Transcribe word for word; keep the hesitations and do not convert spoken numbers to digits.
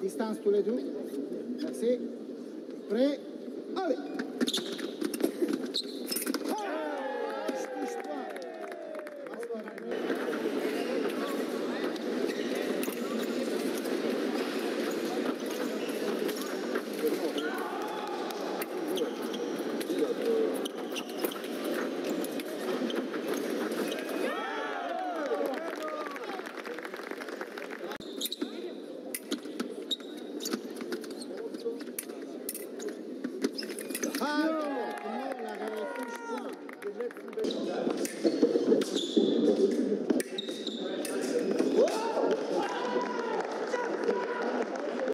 Distance tous les deux. Merci. Prêt. Allez. Ah,